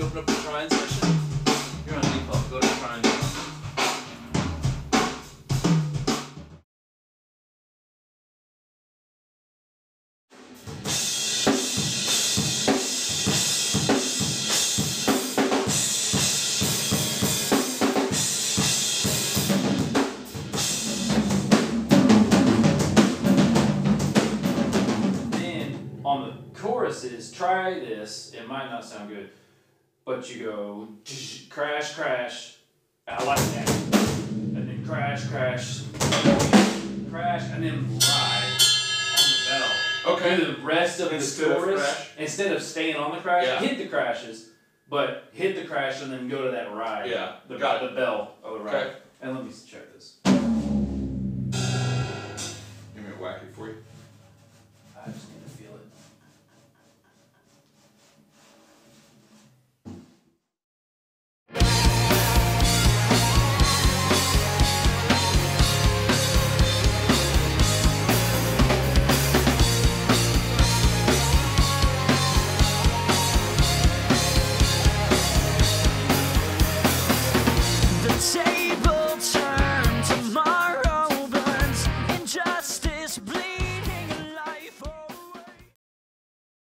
You open up the Trine section, you're on default, go to Trine. Is try this, it might not sound good, but you go crash, crash, I like that, and then crash, crash, crash, and then ride on the bell. Okay. Do the rest of the chorus instead of staying on the crash, yeah. Hit the crashes, but hit the crash and then go to that ride. Yeah, the bell of the ride. Okay. And let me check this. Give me a whack it for you.